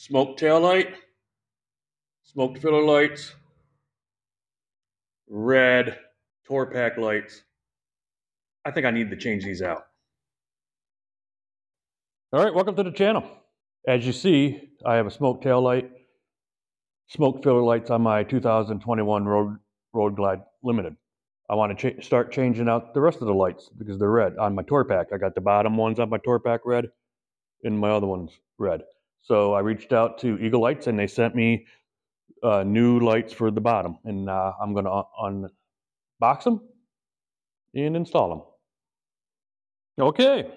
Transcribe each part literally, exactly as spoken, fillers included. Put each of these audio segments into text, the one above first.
smoke tail light, smoke filler lights, red Tour Pak lights. I think I need to change these out. All right, welcome to the channel. As you see, I have a smoke tail light, smoke filler lights on my two thousand twenty-one Road, Road Glide Limited. I want to ch start changing out the rest of the lights because they're red on my Tour Pak. I got the bottom ones on my Tour Pak red and my other ones red. So I reached out to Eagle Lights and they sent me uh, new lights for the bottom. And uh, I'm going to un unbox them and install them. Okay.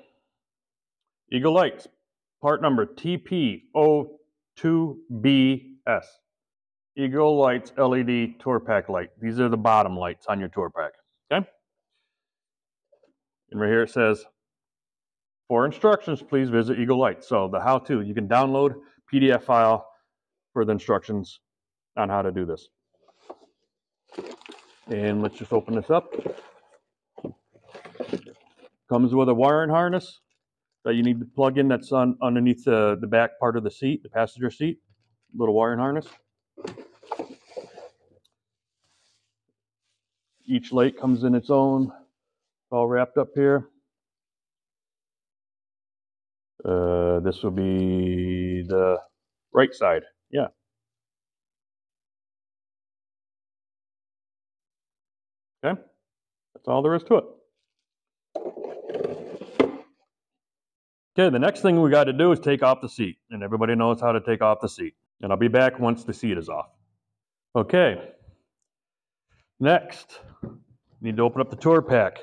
Eagle Lights, part number T P zero two B S. Eagle Lights L E D Tour Pak light. These are the bottom lights on your Tour Pak, okay? And right here it says, for instructions, please visit Eagle Lights. So the how-to, you can download P D F file for the instructions on how to do this. And let's just open this up. Comes with a wiring harness that you need to plug in that's on underneath the, the back part of the seat, the passenger seat, little wiring harness. Each light comes in its own, all wrapped up here. Uh, this will be the right side, yeah. Okay, that's all there is to it. Okay, the next thing we got to do is take off the seat, and everybody knows how to take off the seat. And I'll be back once the seat is off. Okay. Next, need to open up the Tour Pak.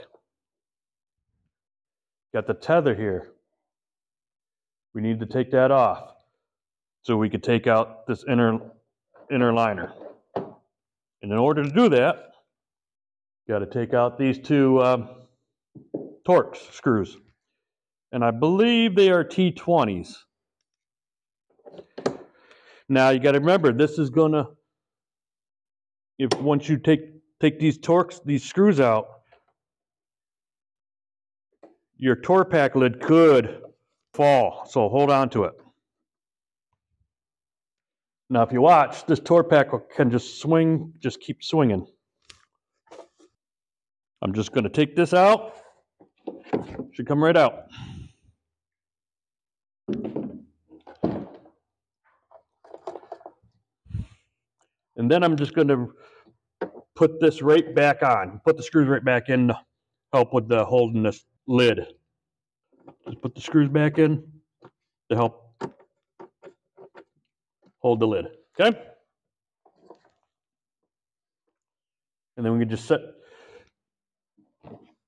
Got the tether here. We need to take that off so we could take out this inner inner liner. And in order to do that, got to take out these two um, Torx screws. And I believe they are T twenties. Now you got to remember, this is gonna, if once you take take these Torx, these screws out, your Tour Pak lid could fall. So hold on to it. Now, if you watch, this Tour Pak can just swing, just keep swinging. I'm just going to take this out. Should come right out. And then I'm just going to put this right back on. Put the screws right back in to help with the holding this lid. Just put the screws back in to help hold the lid. Okay? And then we can just set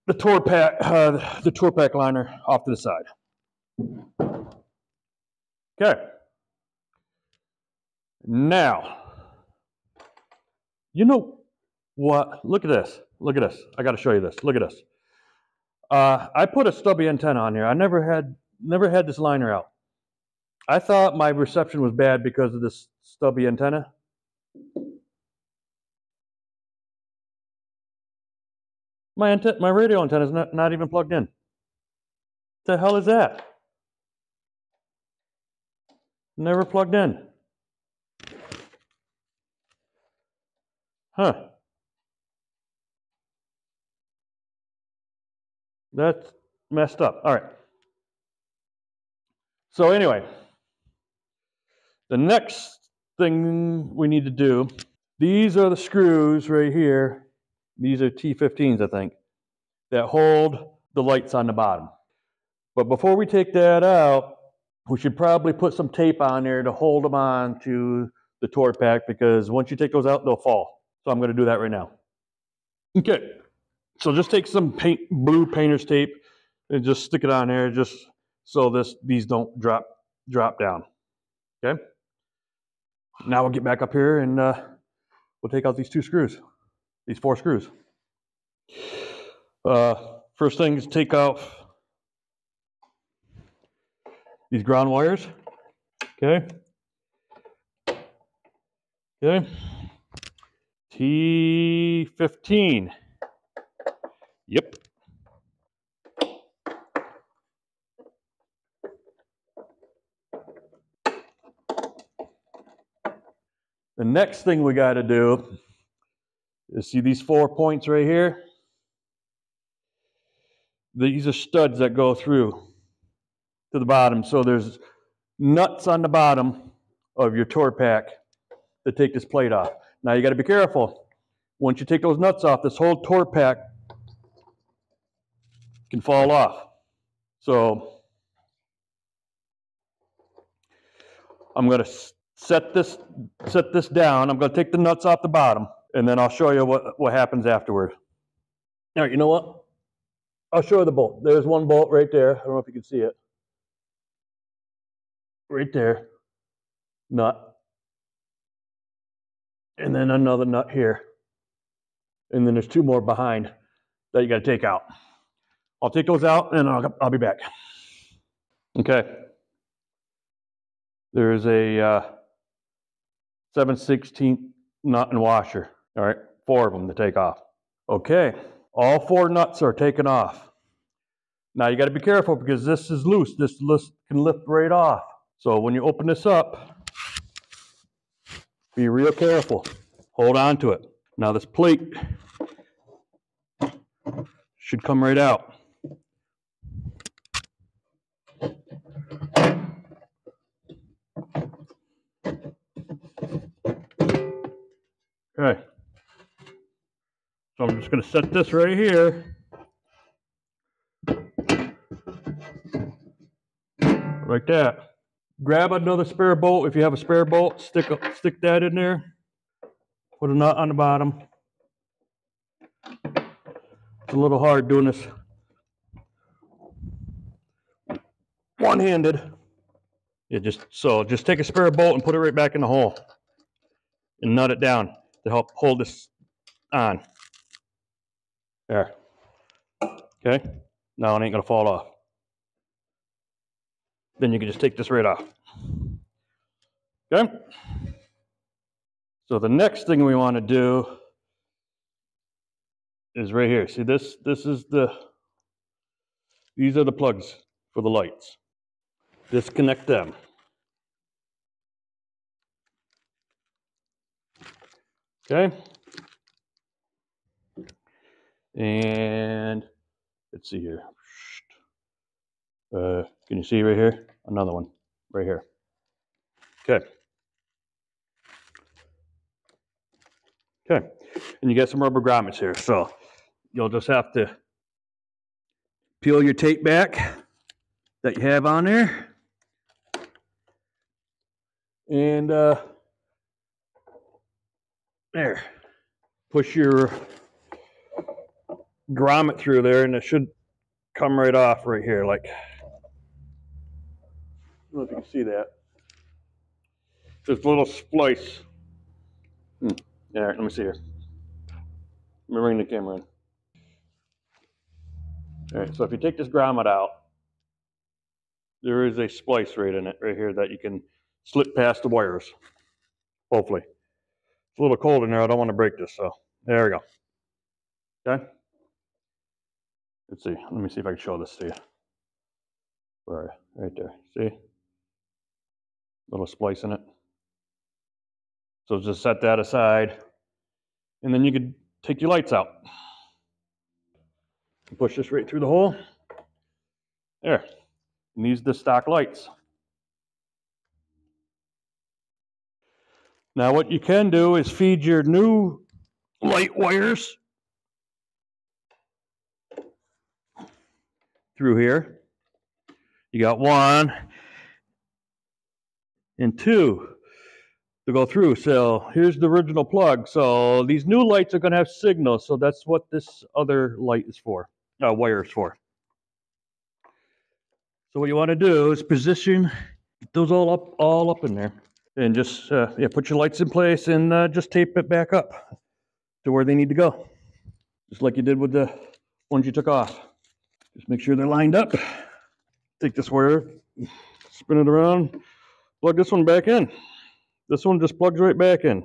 the Tour Pak, uh, the Tour Pak liner off to the side. Okay. Now, you know what? Look at this. Look at this. I got to show you this. Look at this. Uh, I put a stubby antenna on here. I never had never had this liner out. I thought my reception was bad because of this stubby antenna. My antenna, my radio antenna is not, not even plugged in. What the hell is that? Never plugged in. Huh. That's messed up. All right. So anyway, the next thing we need to do, these are the screws right here. These are T fifteens, I think, that hold the lights on the bottom. But before we take that out, we should probably put some tape on there to hold them on to the Tour Pak, because once you take those out, they'll fall. So I'm going to do that right now. Okay. So just take some paint, blue painter's tape, and just stick it on there, just so this these don't drop drop down. Okay. Now we'll get back up here and uh, we'll take out these two screws, these four screws. Uh, first thing is take out these ground wires. Okay. Okay. T fifteen. Yep. The next thing we got to do is see these four points right here. These are studs that go through to the bottom. So there's nuts on the bottom of your tour pack to take this plate off. Now you got to be careful. Once you take those nuts off, this whole tour pack can fall off. So I'm going to set this set this down. I'm going to take the nuts off the bottom, and then I'll show you what, what happens afterward. All right, you know what? I'll show you the bolt. There's one bolt right there. I don't know if you can see it. Right there. Nut. And then another nut here. And then there's two more behind that you got to take out. I'll take those out and I'll, I'll be back. Okay. There is a uh, seven sixteenth nut and washer. All right. Four of them to take off. Okay. All four nuts are taken off. Now you got to be careful because this is loose. This list can lift right off. So when you open this up, be real careful. Hold on to it. Now this plate should come right out. Okay. So I'm just going to set this right here, like that. Grab another spare bolt if you have a spare bolt. Stick a, stick that in there. Put a nut on the bottom. It's a little hard doing this one-handed. You just so just take a spare bolt and put it right back in the hole, and nut it down to help hold this on. There. Okay. Now it ain't gonna fall off. Then you can just take this right off. Okay. So the next thing we want to do is right here. See this? This is the. These are the plugs for the lights. Disconnect them. Okay. And let's see here. Uh, can you see right here? Another one right here. Okay. Okay. And you got some rubber grommets here. So you'll just have to peel your tape back that you have on there. And uh, there. Push your grommet through there and it should come right off right here. Like, I don't know if you can see that. This little splice. Hmm. All right, let me see here. Let me bring the camera in. All right, so if you take this grommet out, there is a splice right in it right here that you can slip past the wires. Hopefully. It's a little cold in there. I don't want to break this, so there we go. Okay. Let's see. Let me see if I can show this to you. Where? Right there. See? Little splice in it. So just set that aside. And then you could take your lights out. Push this right through the hole. There. And these are the stock lights. Now what you can do is feed your new light wires through here. You got one and two to go through. So here's the original plug. So these new lights are going to have signals. So that's what this other light is for, uh, wire is for. So what you want to do is position those all up, all up in there, and just uh, yeah, put your lights in place and uh, just tape it back up to where they need to go, just like you did with the ones you took off. Just make sure they're lined up. Take this wire, spin it around, plug this one back in. This one just plugs right back in.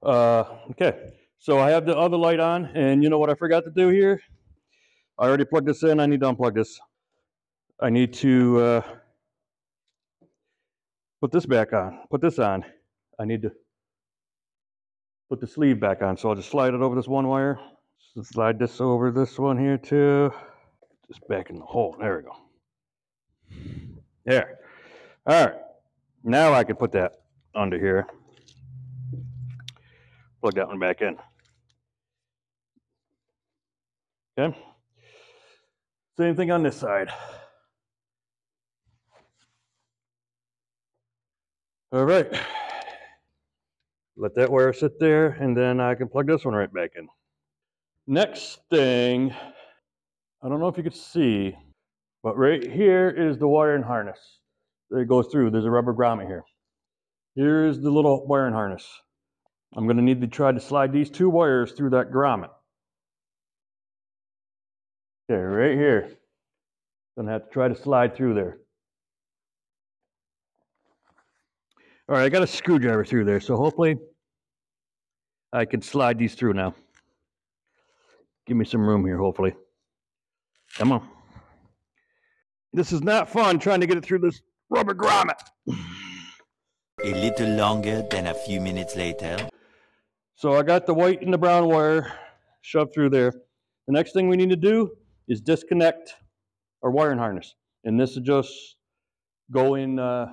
Uh, okay, so I have the other light on, and you know what I forgot to do here? I already plugged this in. I need to unplug this. I need to uh, put this back on, put this on. I need to put the sleeve back on. So I'll just slide it over this one wire. Just slide this over this one here too. Just back in the hole, there we go. There, all right. Now I can put that under here. Plug that one back in. Okay. Same thing on this side. All right. Let that wire sit there, and then I can plug this one right back in. Next thing, I don't know if you could see, but right here is the wiring harness that it goes through. There's a rubber grommet here. Here's the little wiring harness. I'm going to need to try to slide these two wires through that grommet. Okay, right here. Gonna have to try to slide through there. All right, I got a screwdriver through there, so hopefully I can slide these through now. Give me some room here, hopefully. Come on. This is not fun trying to get it through this rubber grommet. A little longer than a few minutes later. So I got the white and the brown wire shoved through there. The next thing we need to do is disconnect our wiring harness. And this will just go in uh,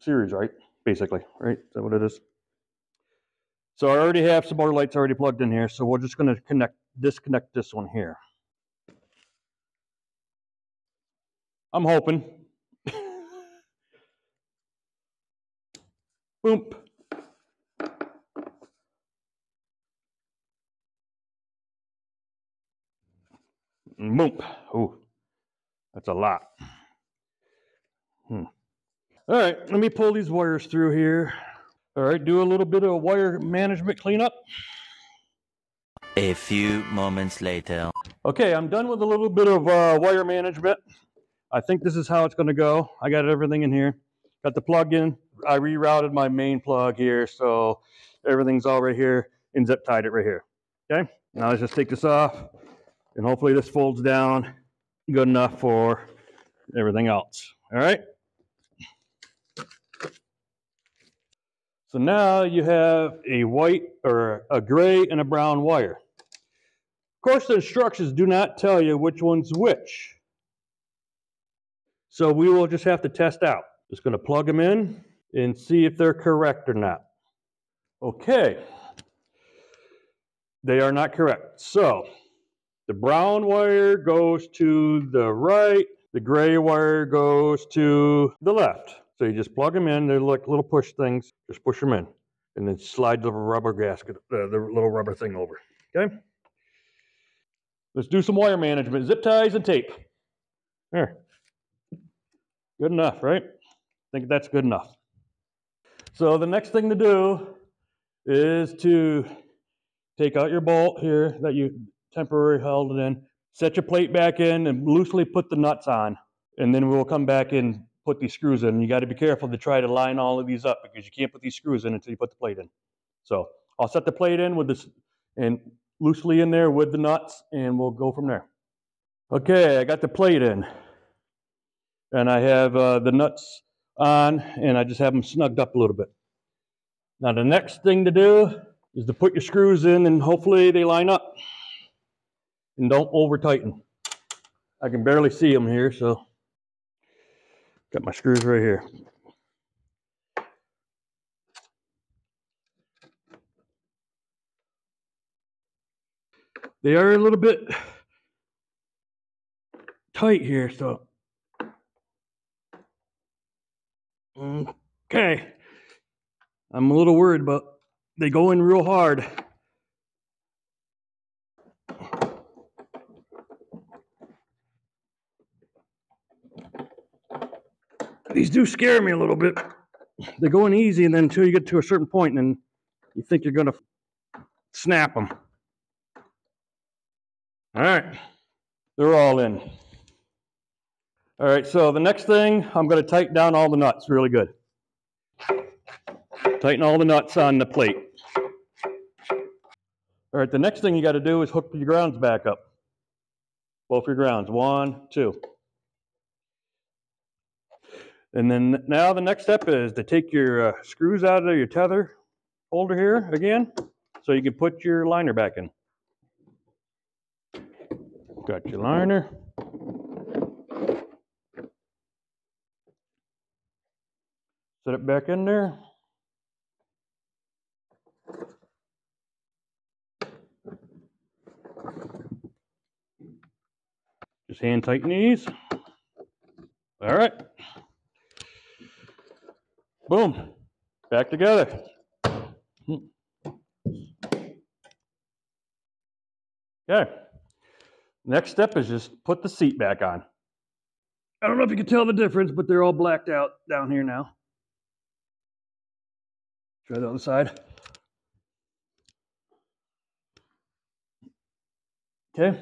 series, right? Basically, right? Is that what it is? So I already have some more lights already plugged in here. So we're just going to connect, disconnect this one here. I'm hoping. Boom. Boom. Oh, that's a lot. Hmm. All right, let me pull these wires through here. All right, do a little bit of wire management cleanup. A few moments later. Okay, I'm done with a little bit of uh, wire management. I think this is how it's going to go. I got everything in here. Got the plug in. I rerouted my main plug here, so everything's all right here, and zip tied it right here. Okay, now let's just take this off, and hopefully this folds down good enough for everything else. All right. So now you have a white or a gray and a brown wire. Of course, the instructions do not tell you which one's which. So we will just have to test out. Just going to plug them in and see if they're correct or not. Okay. They are not correct. So the brown wire goes to the right. The gray wire goes to the left. So you just plug them in. They're like little push things. Just push them in. And then slide the rubber gasket, uh, the little rubber thing over. Okay? Let's do some wire management. Zip ties and tape. There. Good enough, right? I think that's good enough. So the next thing to do is to take out your bolt here that you temporarily held it in, set your plate back in, and loosely put the nuts on. And then we'll come back and put these screws in. You got to be careful to try to line all of these up because you can't put these screws in until you put the plate in. So I'll set the plate in with this and loosely in there with the nuts, and we'll go from there. Okay, I got the plate in, and I have uh, the nuts on, and I just have them snugged up a little bit. Now the next thing to do is to put your screws in, and hopefully they line up. And don't over tighten. I can barely see them here, so got my screws right here. They are a little bit tight here, so okay. I'm a little worried, but they go in real hard. These do scare me a little bit. They go in easy, and then until you get to a certain point, and you think you're going to snap them. All right. They're all in. All right, so the next thing, I'm going to tighten down all the nuts really good. Tighten all the nuts on the plate. All right, the next thing you got to do is hook your grounds back up. Both your grounds. One, two. And then now the next step is to take your uh, screws out of your tether holder here again, so you can put your liner back in. Got your liner. Set it back in there. Just hand tighten these. All right. Boom. Back together. Okay. Next step is just put the seat back on. I don't know if you can tell the difference, but they're all blacked out down here now. Try the other side. Okay,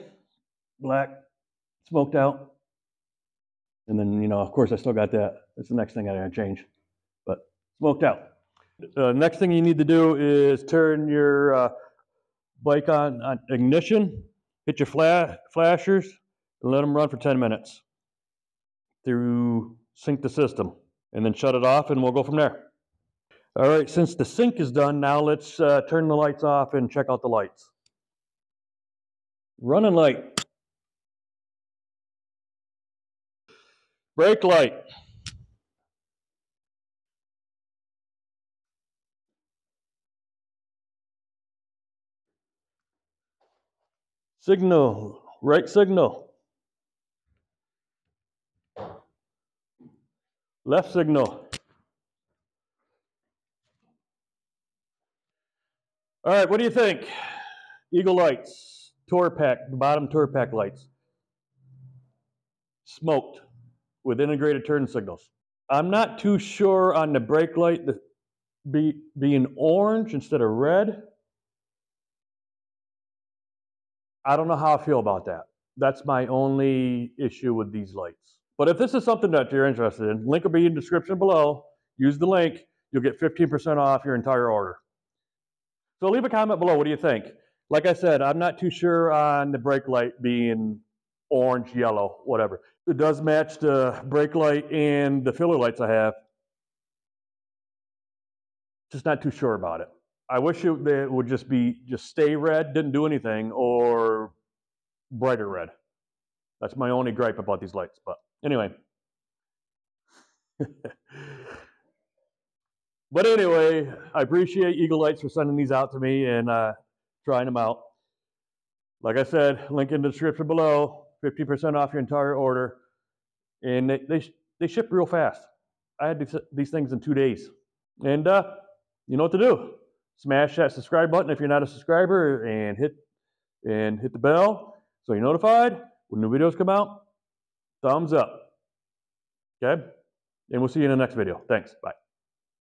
black, smoked out. And then, you know, of course I still got that. That's the next thing I gotta change, but smoked out. Uh, next thing you need to do is turn your uh, bike on, on ignition, hit your fla flashers, and let them run for ten minutes through sync the system, and then shut it off and we'll go from there. All right, since the sync is done, now let's uh, turn the lights off and check out the lights. Running light. Brake light. Signal, right signal. Left signal. All right, what do you think? Eagle Lights, Tour Pak, the bottom Tour Pak lights. Smoked with integrated turn signals. I'm not too sure on the brake light the, be, being orange instead of red. I don't know how I feel about that. That's my only issue with these lights. But if this is something that you're interested in, link will be in the description below. Use the link, you'll get fifteen percent off your entire order. So leave a comment below, what do you think? Like I said, I'm not too sure on the brake light being orange, yellow, whatever. It does match the brake light and the filler lights I have. Just not too sure about it. I wish it, it would just be, just stay red, didn't do anything, or brighter red. That's my only gripe about these lights, but anyway. But anyway, I appreciate Eagle Lights for sending these out to me and uh, trying them out. Like I said, link in the description below, fifty percent off your entire order. And they, they, they ship real fast. I had these, these things in two days. And uh, you know what to do. Smash that subscribe button if you're not a subscriber, and hit, and hit the bell so you're notified when new videos come out. Thumbs up. Okay? And we'll see you in the next video. Thanks. Bye.